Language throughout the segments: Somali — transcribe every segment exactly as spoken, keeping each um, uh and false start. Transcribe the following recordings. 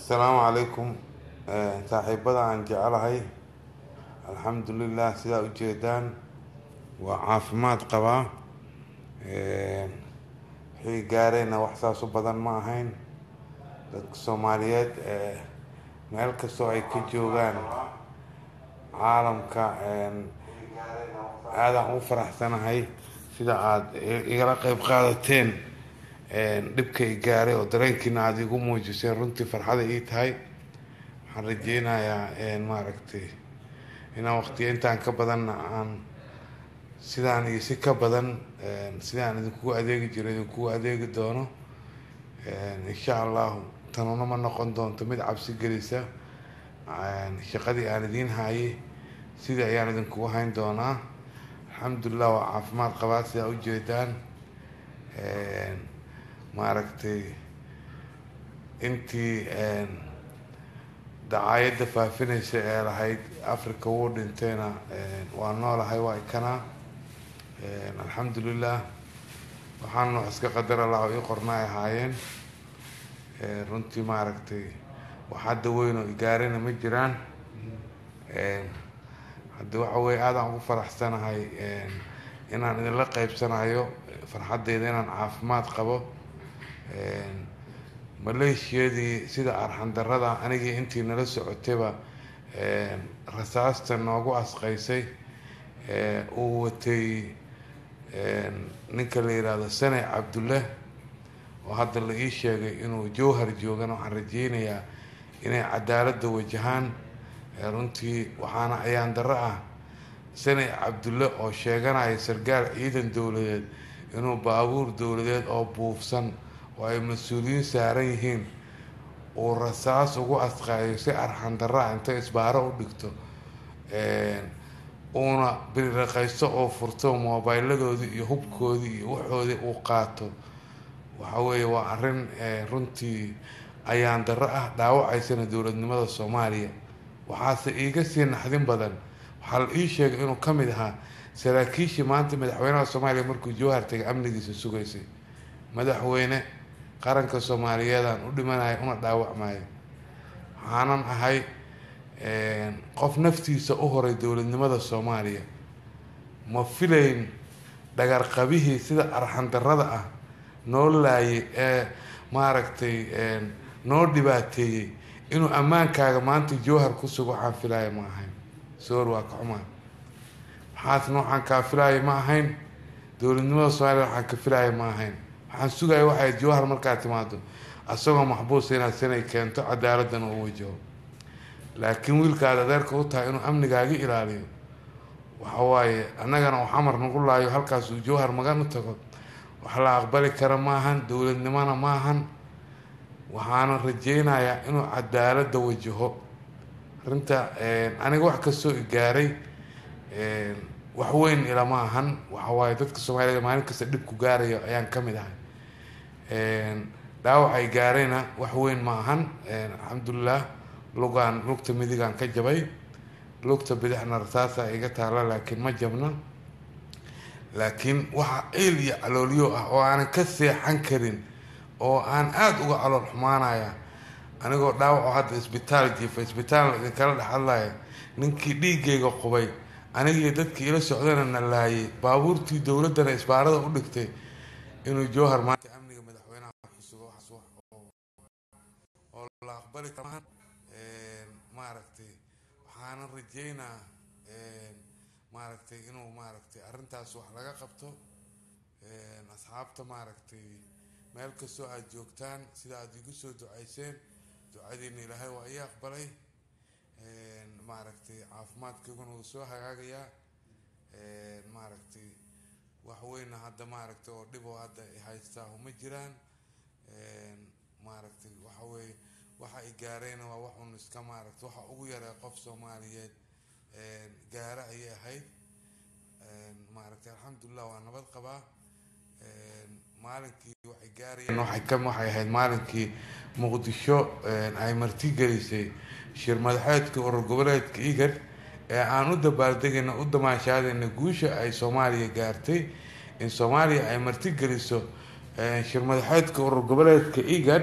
السلام عليكم صاحبتي عن جعلهاي الحمد لله سيدا وجدان وعافمات قبا هي قارينا وحساس بدن معهن الصوماليات مالك السوعي كجوغان عالم كان هذا هو فرح سنة هاي سيدا عاد يراقي بقادتين dhibkay gaaray oo dareenkiina aad igu muujisay runtii farxada ii tahay waxaan rajeynayaa in ma aragtay in waqti intaan ka badan aan sidaan iyo si ka badan sidaan idinku adeegi jiray idinku adeegi doono insha Allah tanuna ma noqon doonto mid cabsi gelisa shaqadii aan idin hayay sida ayaan idinku hayn doonaa alxamdulillah waa caafimaad qabaa sidaa u jeedaan ماركتي انتي دعاية فافيني سيئة هاي افريكا وورد انتينا وانولا هاي وايكنا الحمد لله وحانو حسك قدر الله يقرناي هايين رنتي ماركتي وحد وينو اقارينا مجران حد وحوي هذا عمو فرح سنة هاي انا نلقى بسنة هايو فرحة دينا عافمات قبو ماليشيا دي سيدة أرحان درادة أنيجي أنتي نلسو عتبة رساسة نوغو أسقايسي ووتي نكالي رادة سنة عبد الله وهذا اللي إيشيغي إنو جوهر جوغان وحرجيني إني عدالة دو وجهان رنتي وحانا أيان درادة سنة عبد الله أو شيغان أي سرقار إيدن دولة إنو بابور دولة أو بوفسان وأي مسؤولين ساريين والرصاص وجو أثقال سعر حندرة أنت إسبارة ودكتور أنا بالرخيص أو فرتو موبايل جودي يهوب كودي وحودي وقاتو وحوي وعرن رنتي أيان درة دعوة عيسنا دولة نماذج الصومالية وحاسة إيجاسين نحدين بدل وحال إيش إنه كم ده سراكيش ما أنت مدحونا الصومالية مركو جوهر تأمن دي سوقيسي مدحونا قرن كصوماليادان ودمناي أنا دعوة معي حنان هاي قف نفتي سأهري دولة نماذج الصومالية ما فيلين دجار قبيه سيدا أرحان الرداء نولاي ماركتي نودباتي إنه أمان كاجمانت جوهر كسوق عن فيلاي معهين صور واقعمان حاث نوع عن كافيلاي معهين دولة نماذج الصومالية عن كافيلاي معهين waxaan sugaay waxa joohar marka timaado asagoo maxbuus inaa sanay keento cadaaladdan oo wajo laakiin wiilkaada adeerka u tahay inuu amnigaaga ilaaliyo waxa waaye annagana oo xamar nagu laayo halkaas uu joohar magan u tago wax la aqbali kara maahan dawladnimana maahan waxaan rajeynayaa inuu cadaaladda wajaho arinta aniga wax ka soo gaaray wax weyn ila maahan waxa waaye dadka Soomaaliyeed maalin kasta dib ku gaarayo ayaan kamid ahay een daaw ay gaarayna wax weyn maahan alxamdulillah lugan lugta midigan ka jabay lugta bidixna rasaasa iga taala laakiin ma jabna laakiin waxa eeliya calooliyo ah oo aan ka seexan karin oo aan aad uga calool xumaanaya anigoo dhaawac hadda isbitaal jiifay isbitaal kala dhaxalay ninkii dhiigayga qubay أنا جيت لك إلى السعودية أنا اللي بابورتي دولتنا إسبارة أقولك إنه جوهر ما تأمني مدحونا حسوا حسوا والله أخباري كمان ما ركتي وحنا رجينا ما ركتي إنه ما ركتي أرنت أسوح لقى قبته أصحابته ما ركتي مالك السوء الجوكتان سلا ديجوسو دعيسين دعيني لهاي وأي أخباري ماركتي عافمات كيكون وسوى حقاقيا ماركتي وحوينا هذا ماركتي وردبو هذا هايستاهو مجران ماركتي وحوي وحا إقارينا ووحو نسكا ماركتي وحا أغيرا قف سوماليات قارا إيا هاي ماركتي الحمد لله وانا بالقبا مالكي وحي قارينا وحي كم وحي هاي مالكي مقدشو أي مرتي شير مدحاتك ورقبلاتك إيجر أنا أود باردك أن أود ما شاهد أن جوشة أي سوماليا قارتي إن سوماليا أي مرتجلسو شير مدحاتك ورقبلاتك إيجر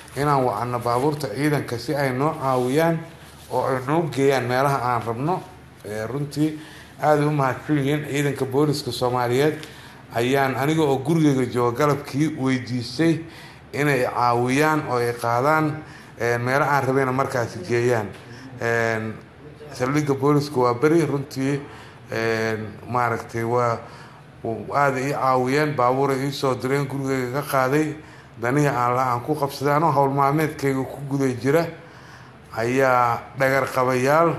inaan wacno baabuurta ciidanka si ay noo caawiyaan oo ay noo geeyaan meelaha aan rabno runtii aad u mahadsan yihiin ciidanka booliska Soomaaliyeed ayaan aniga oo gurigeyga jooga galabkii weydiisay inay caawiyaan oo ay qaadaan meelaha aan rabayna markaas geeyaan saldhigga booliska waa bari runtii maaragtay waa aad ay caawiyeen baabuur ay soo direen gurigeyga qaaday danihi aan la aan ku qabsadano hawl maalmeedkayga ku guday jira ayaa dhagar qabayaal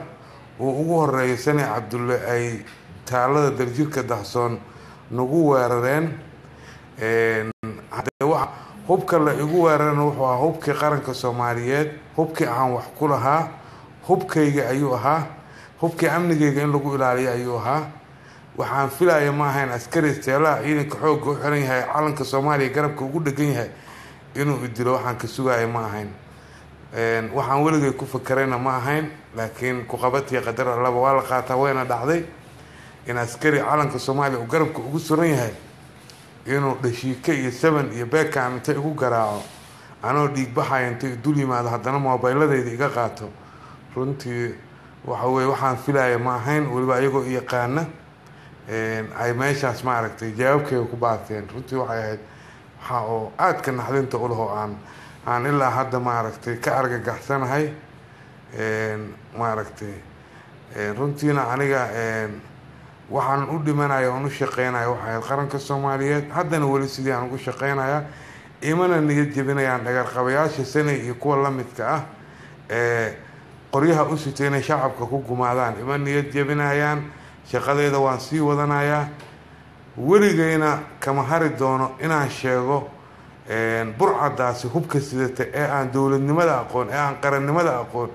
oo ugu horeeysanay Cabdulle ay taalada darjirka dahsoon nagu weerareen ee hada wax hubka la igu weerareen wuxuu ahaa hubkii qaranka Soomaaliyeed hubkii aan wax ku lahaa hubkayga ayuu ahaa hubkii amnigayga in lagu ilaaliyo ayuu ahaa waxaan filayaa ma ahayn askari steela ciidanka xoog u xiran yahay calanka Soomaaliya garabka ugu dhagan yahay inuu dilo waxaan ka sugaayay ma ahayn een waxaan waligay ku fakarayna ma ahayn laakiin ku qabatay qadar laba waa la qaataa wayna dhacday in askari calanka Soomaaliya uu garabka ugu suran yahay inuu dhashiikay iyo seven iyo beeka inta ugu garaaco anoo dhiig baxayn inta dul yimaado hadana mobiladayda iga qaato runtii waxa way waxaan filayaa ma ahayn waliba ayagu yaqaana een ay meeshaas ma aragtay jawaabkeeyo ku baateen runtii waxay ahayd waxa oo aad ka naxdinta u laho aan aan ilaa hadda ma aragtay ka argagaxsanahay een ma aragtay ee runtiina aniga een waxaan u dhimanayo oo u shaqeynayo waxa qaranka Soomaaliyeed haddana wali sidii aan ugu shaqeynayaa iimana niyad jabinayaan dhagar qabayaasha sanay iyo kuwa la midka ah ee qoryaha u sitayna shacabka ku gumaadaan iimana niyad jabinayaan shaqadeeda waan sii wadanayaa warigayna kama hari doono inaan sheego een burcadaasi hubka sidata ee aan dawladnimada aqoon ee aan qarannimada aqoon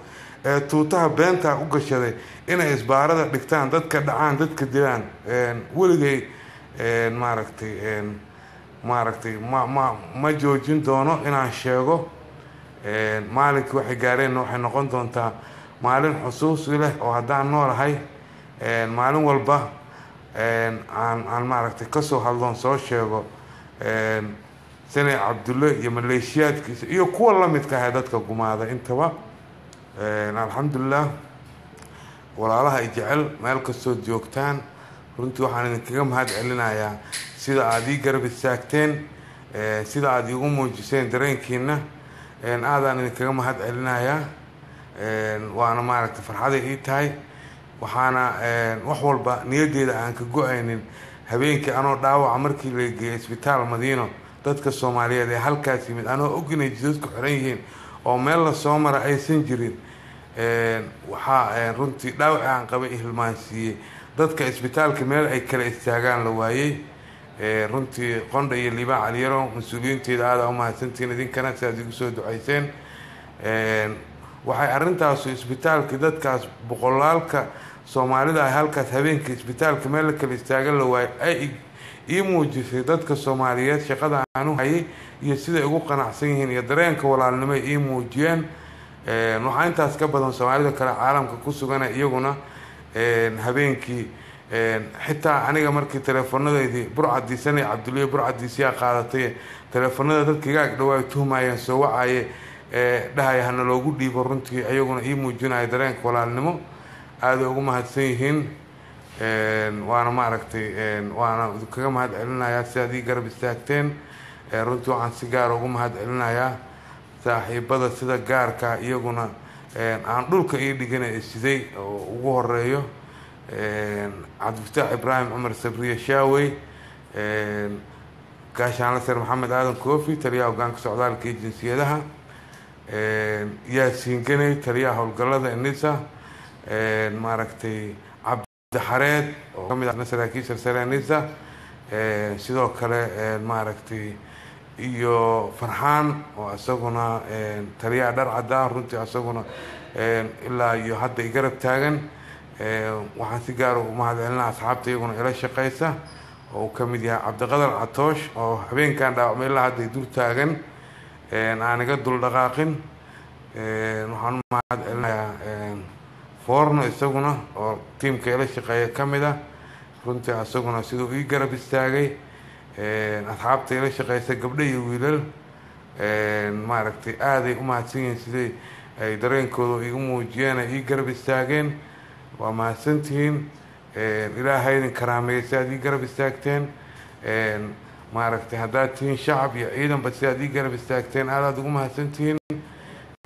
ee tuutaha beenta u gashaday inay isbaarada dhigtaan dadka dhacaan dadka dilaan een warigay een maaragtay een maaragtay ma ma ma joojin doono inaan sheego een maalinka waxay gaareen waxay noqon doontaa maalin xusuus leh oo hadaan noolahay een maalin walba een aan aan maaragtay ka soo hadloon soo sheego een sanay Cabdulle iyo maleeshiyaadkiisa iyo kuwa la midka ah dadka gumaada intaba een alxamdulillah walaalaha ay jecel meel ka soo joogtaan runtii waxaan idinkaga mahad celinayaa sida aad ii garab istaagteen ee sida aad igu muujiseen dareenkiina een aadaan idinkaga mahad celinayaa een waana maaragtay farxaday ii tahay waxaana wax walba niyadeeda aan ka go'aynin habeenkii anoo dhaawac markii la geeyay isbitaal Madiino dadka Soomaaliyeed ee halkaas yimid anoo ognay jidadku xiran yihiin oo meel la soo maray aysan jirin ee waxa runtii dhaawac aan qabay hilmaansiye dadka isbitaalka meel ay kala istaagaan la waayay ee runtii qondhay liba caliyaro mas'uuliyiinteeda aad u mahadsantiin idinkana saad ugu soo duceyseen ee waxay arintaas isbitaalka dadkaas boqolaalka Soomaalida ay halkaas habeenkii isbitaalka meel kala istaagan la waayay ay ii muujisay dadka Soomaaliyeed shaqada aanu hayay iyo sida ugu qanacsan yihiin iyo dareenka walaalnimo ii muujiyeen ee waxaan taas ka badan Soomaalida kala caalamka ku sugan iyaguna ee habeenkii ee xitaa aniga markii teleefoonadeedii burcadiisanay Cabdulle burcadiisiya qaadatay teleefoonada dadkiga ag dhawaay tuhmayeen soo wacay ee dhahayna loogu dhiibo runtii ayaguna ii muujinay dareenka walaalnimo aad ugu mahadsan yihiin een waana ma aragtay een waana kaga mahad celinayaa sidii garab istaagteen ee runtii waxaan si gaar ah ugu mahad celinayaa saaxiibada sida gaarka iyaguna een aan dhulka ii dhiganay sidii ugu horeeyo een Cabdifataax Ibraahim Umar Sabriye Shaawi een gaashaan la sir Maxamed Aadan Koofi taliyaha hogaanka socdaalka jinsiyadaha een Yaasiin Ganey taliyaha howlgallada Nisa een ma aragtay دحرات وكمل الناس اللي كيسر سرانيزة سيدو كلا معركتي iyo farxaan oo asaguna een taliya dhar cadaan runtii asaguna een ilaa iyo hadda igarab taagan ee waxaan si gaar ah u mahadcelinaa asxaabtayguna ila shaqeysa oo kamid yahay Cabdiqadar Atoosh oo habeenkan dhaawacmay ilaa hadda dul taagan een aan iga dul dhaqaaqin een waxaan mahadcelinayaa een forno isaguna oo teamka ila shaqeeya kamid ah runtii asaguna sidoo ii garab istaagay asxaabtay la shaqeysay gabdho iyo wiilal ee maareegtay aad ay u mahadsan yihiin sidii ay dareenkooda igu muujiyeen ay garab istaageen waa mahadsantiin ee ilaahay karaamaysa ay garab istaagteen ee maareegtay hadaa tiin shacab iyo ciidan bas ay garab istaagteen aad ugu mahadsantiin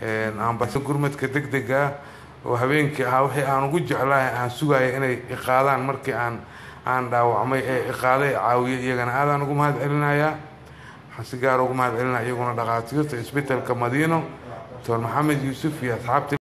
ee aan bas gurmadka degdega oo habeenkii ah wixii aan ugu jeclaahay aan sugaayay inay qaadaan markii aan aan dhaawacmay ee qaaday caawiye iyagana aadaan ugu mahadcelinaya xasigaar ugu mahadcelinaya iyaguna dhaqaatiirta isbitaalka Madiino Dr Maxamed Yuusuf iyo asxaabta